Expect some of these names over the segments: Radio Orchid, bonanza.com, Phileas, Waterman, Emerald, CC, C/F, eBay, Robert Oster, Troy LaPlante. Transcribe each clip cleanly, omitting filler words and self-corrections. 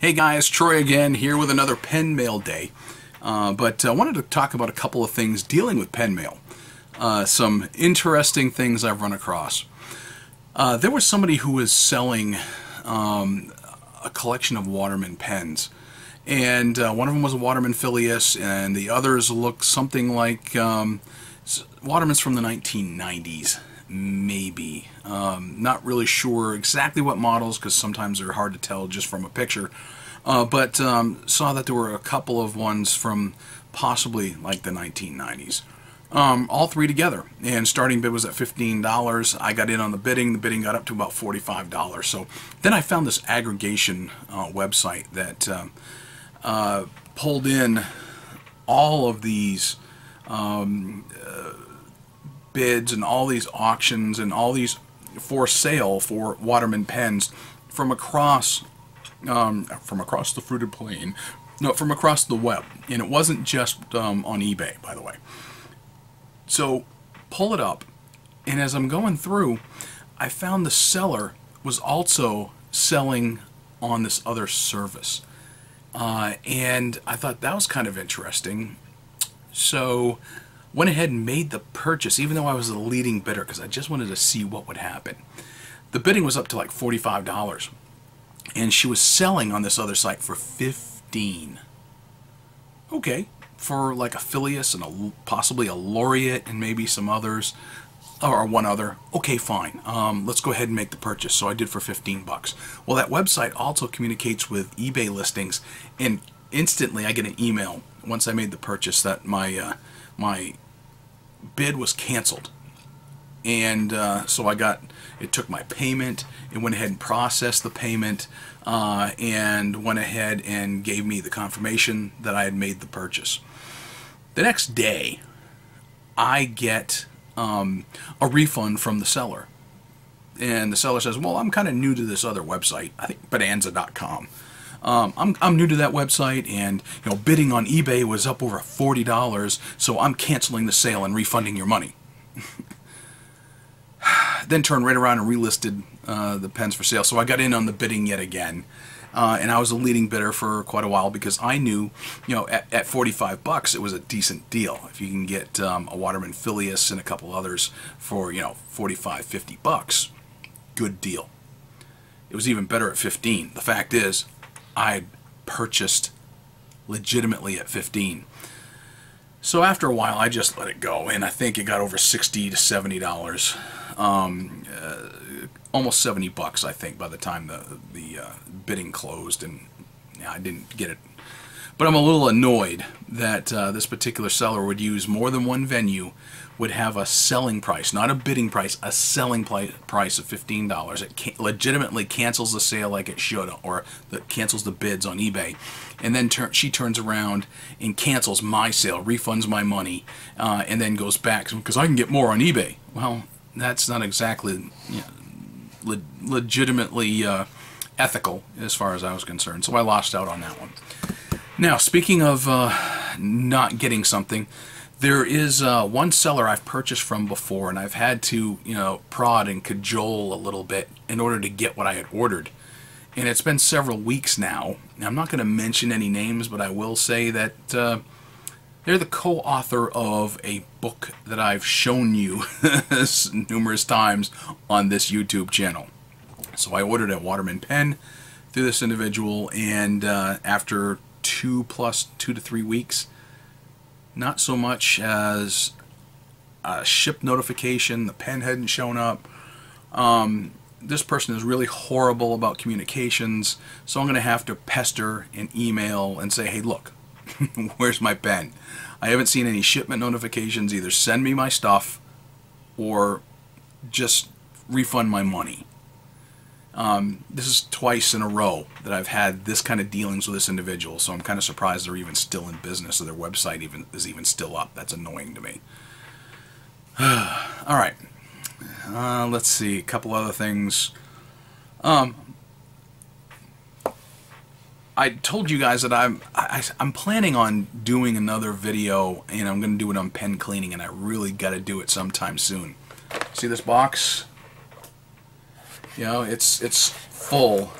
Hey guys, Troy again here with another pen mail day. But I wanted to talk about a couple of things dealing with pen mail. Some interesting things I've run across. There was somebody who was selling a collection of Waterman pens. And one of them was a Waterman Phileas, and the others look something like Waterman's from the 1990s. Maybe. Not really sure exactly what models, because sometimes they're hard to tell just from a picture, but saw that there were a couple of ones from possibly like the 1990s. All three together, and starting bid was at $15. I got in on the bidding. The bidding got up to about $45. So then I found this aggregation website that pulled in all of these bids and all these auctions and all these for sale for Waterman pens from across the fruited plain, no, from across the web, and it wasn't just on eBay, by the way. So pull it up, and as I'm going through, I found the seller was also selling on this other service, and I thought that was kind of interesting. So went ahead and made the purchase, even though I was the leading bidder, because I just wanted to see what would happen. The bidding was up to like $45, and she was selling on this other site for $15. Okay, for like a Phileas and possibly a Laureate and maybe some others, or one other. Okay, fine. Let's go ahead and make the purchase. So I did for 15 bucks. Well, that website also communicates with eBay listings, and instantly I get an email once I made the purchase that my bid was canceled, and so it took my payment. It went ahead and processed the payment, and went ahead and gave me the confirmation that I had made the purchase. The next day, I get a refund from the seller, and the seller says, "Well, I'm kind of new to this other website. I think bonanza.com." I'm new to that website, and you know, bidding on eBay was up over $40, so I'm canceling the sale and refunding your money. Then turned right around and relisted the pens for sale, so I got in on the bidding yet again, and I was a leading bidder for quite a while, because I knew, you know, at 45 bucks it was a decent deal. If you can get a Waterman Phileas and a couple others for, you know, 45, 50 bucks, good deal. It was even better at 15. The fact is, I purchased legitimately at 15. So after a while, I just let it go, and I think it got over $60 to $70, almost 70 bucks, I think, by the time the bidding closed, and yeah, I didn't get it. But I'm a little annoyed that this particular seller would use more than one venue, would have a selling price, not a bidding price, a selling price of $15. It legitimately cancels the sale like it should, or cancels the bids on eBay. And then she turns around and cancels my sale, refunds my money, and then goes back, because I can get more on eBay. Well, that's not exactly, you know, legitimately ethical as far as I was concerned. So I lost out on that one. Now, speaking of not getting something, there is one seller I've purchased from before, and I've had to, you know, prod and cajole a little bit in order to get what I had ordered. And it's been several weeks now. I'm not going to mention any names, but I will say that they're the co-author of a book that I've shown you numerous times on this YouTube channel. So I ordered a Waterman pen through this individual, and after 2 to 3 weeks, not so much as a ship notification, the pen hadn't shown up. This person is really horrible about communications, so I'm going to have to pester and email and say, hey, look, where's my pen? I haven't seen any shipment notifications. Either send me my stuff or just refund my money. This is twice in a row that I've had this kind of dealings with this individual, so I'm kind of surprised they're even still in business, or their website is even still up. That's annoying to me. Alright, let's see, a couple other things. I told you guys that I'm planning on doing another video, and I'm going to do it on pen cleaning, and I really got to do it sometime soon. See this box? You know, it's full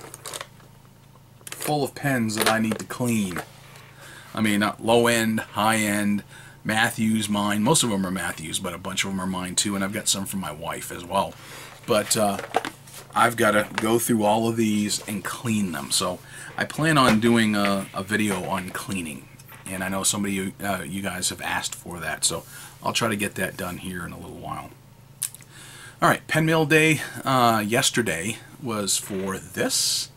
full of pens that I need to clean. I mean, low end, high end, Matthews, mine. Most of them are Matthews, but a bunch of them are mine too, and I've got some from my wife as well. But I've got to go through all of these and clean them. So I plan on doing a video on cleaning, and I know somebody you guys have asked for that, so I'll try to get that done here in a little while. All right, pen mail day yesterday was for this.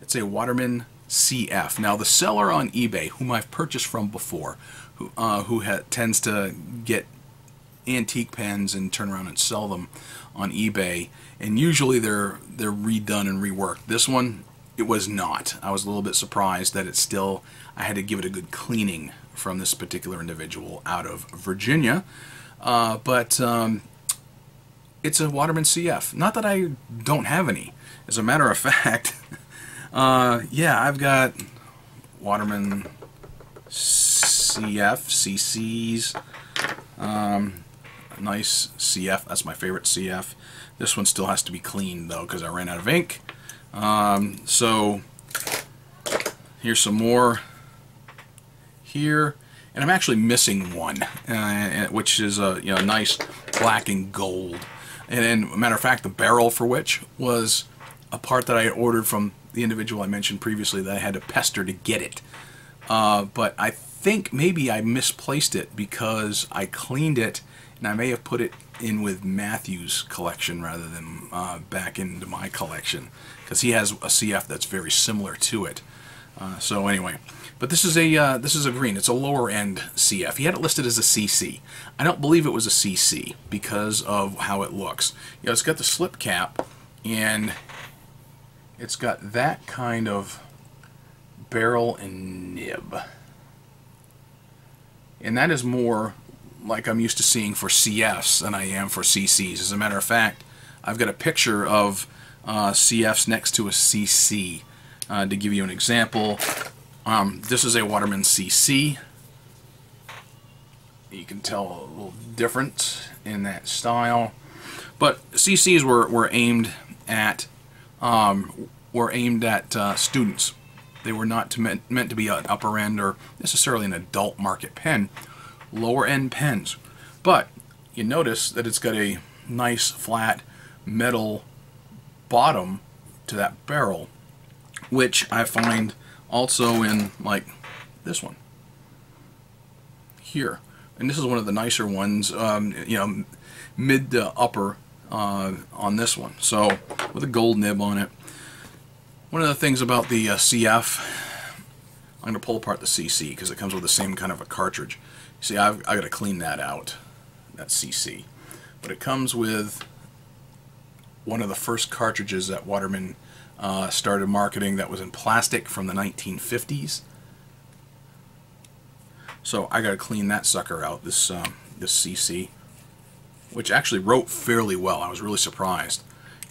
It's a Waterman C/F. Now the seller on eBay, whom I've purchased from before, who tends to get antique pens and turn around and sell them on eBay, and usually they're redone and reworked. This one, it was not. I was a little bit surprised that it's still. I had to give it a good cleaning from this particular individual out of Virginia. But it's a Waterman C/F. Not that I don't have any. As a matter of fact, yeah, I've got Waterman C/F, CCs, a nice C/F. That's my favorite C/F. This one still has to be cleaned though because I ran out of ink. So here's some more here. And I'm actually missing one, which is a nice black and gold. And then, matter of fact, the barrel for which was a part that I had ordered from the individual I mentioned previously that I had to pester to get it. But I think maybe I misplaced it because I cleaned it, and I may have put it in with Matthew's collection rather than back into my collection, because he has a C/F that's very similar to it. So anyway, but this is a green. It's a lower end C/F. He had it listed as a CC. I don't believe it was a CC because of how it looks. You know, it's got the slip cap, and it's got that kind of barrel and nib, and that is more like I'm used to seeing for C/Fs than I am for CCs. As a matter of fact, I've got a picture of C/Fs next to a CC. To give you an example, this is a Waterman CC. You can tell a little difference in that style, but CCs were aimed at students. They were not meant to be an upper end or necessarily an adult market pen. Lower end pens, but you notice that it's got a nice flat metal bottom to that barrel, which I find also in like this one here, and this is one of the nicer ones, mid to upper on this one. So with a gold nib on it. One of the things about the C/F, I'm going to pull apart the CC because it comes with the same kind of a cartridge. See, I got to clean that out, that CC, but it comes with one of the first cartridges that Waterman started marketing that was in plastic from the 1950s. So I gotta clean that sucker out, this CC, which actually wrote fairly well. I was really surprised.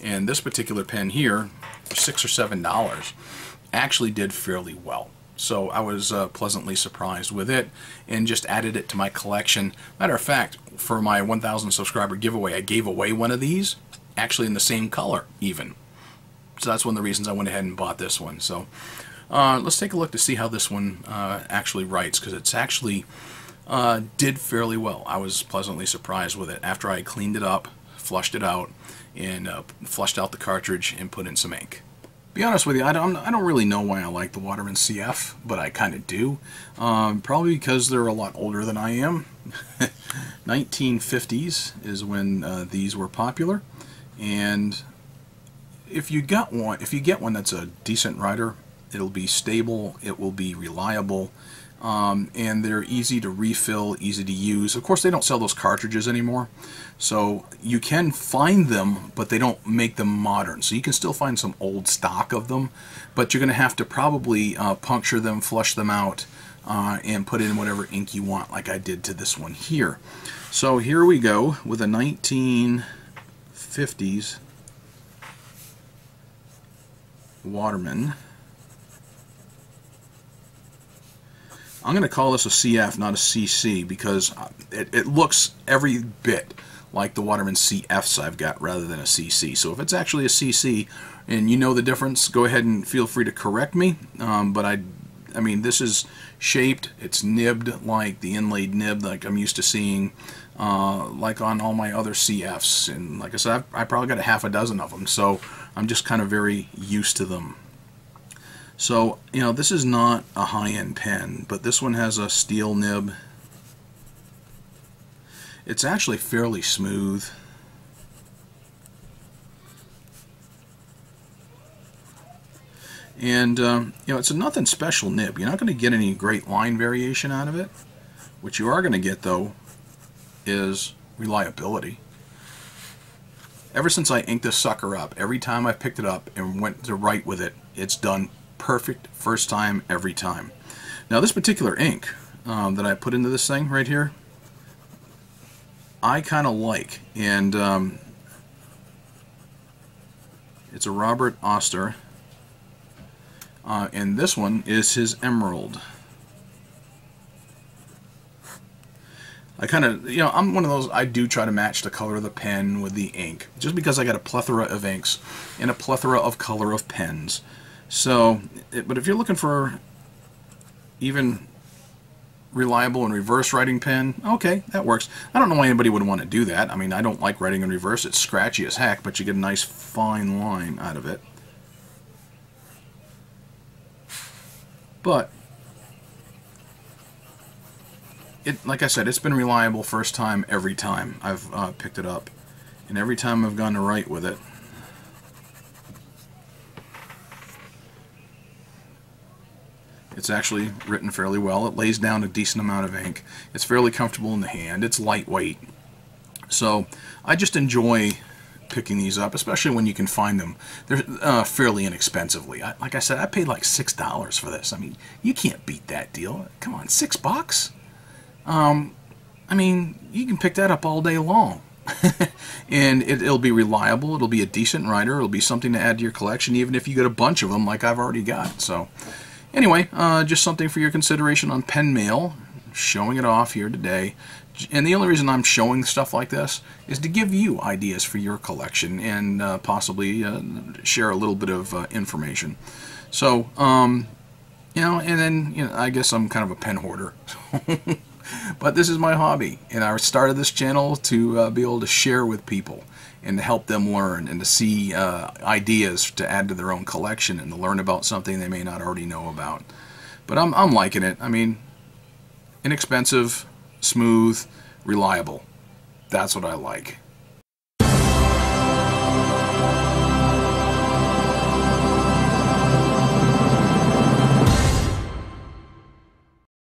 And this particular pen here, for $6 or $7, actually did fairly well. So I was pleasantly surprised with it and just added it to my collection. Matter of fact, for my 1,000 subscriber giveaway, I gave away one of these, actually in the same color even. So that's one of the reasons I went ahead and bought this one. So let's take a look to see how this one actually writes, because it's actually did fairly well. I was pleasantly surprised with it after I cleaned it up, flushed it out, and flushed out the cartridge and put in some ink. To be honest with you, I don't really know why I like the Waterman C/F, but I kind of do. Probably because they're a lot older than I am. 1950s is when these were popular, and if you get one that's a decent writer, it'll be stable, it will be reliable, and they're easy to refill, easy to use. Of course, they don't sell those cartridges anymore, so you can find them, but they don't make them modern. So you can still find some old stock of them, but you're going to have to probably puncture them, flush them out, and put in whatever ink you want, like I did to this one here. So here we go with a 1950s Waterman. I'm going to call this a C/F, not a CC, because it looks every bit like the Waterman C/Fs I've got rather than a CC. So if it's actually a CC and you know the difference, go ahead and feel free to correct me. But I mean, this is shaped, it's nibbed like the inlaid nib like I'm used to seeing like on all my other CFs, and like I said, I probably got a half a dozen of them, so I'm just kind of very used to them. So, you know, this is not a high-end pen, but this one has a steel nib. It's actually fairly smooth. And, you know, it's a nothing special nib. You're not going to get any great line variation out of it. What you are going to get, though, is reliability. Ever since I inked this sucker up, every time I picked it up and went to write with it, it's done perfect first time every time. Now this particular ink that I put into this thing right here, I kind of like, and it's a Robert Oster. And this one is his Emerald. I kind of, you know, I'm one of those, I do try to match the color of the pen with the ink, just because I got a plethora of inks and a plethora of color of pens. So, but if you're looking for even reliable and reverse writing pen, okay, that works. I don't know why anybody would want to do that. I mean, I don't like writing in reverse. It's scratchy as heck, but you get a nice fine line out of it. But it, like I said, it's been reliable first time every time I've picked it up, and every time I've gone to write with it. It's actually written fairly well. It lays down a decent amount of ink. It's fairly comfortable in the hand. It's lightweight. So I just enjoy picking these up, especially when you can find them. They're fairly inexpensively. Like I said, I paid like $6 for this. I mean, you can't beat that deal. Come on, $6? I mean, you can pick that up all day long. And it'll be reliable. It'll be a decent writer. It'll be something to add to your collection, even if you get a bunch of them like I've already got. So anyway, just something for your consideration on Pen Mail. Showing it off here today. And the only reason I'm showing stuff like this is to give you ideas for your collection and possibly share a little bit of information. So, you know, and then, you know, I guess I'm kind of a pen hoarder. But this is my hobby, and I started this channel to be able to share with people and to help them learn and to see ideas to add to their own collection and to learn about something they may not already know about. But I'm liking it. I mean, inexpensive, smooth, reliable. That's what I like.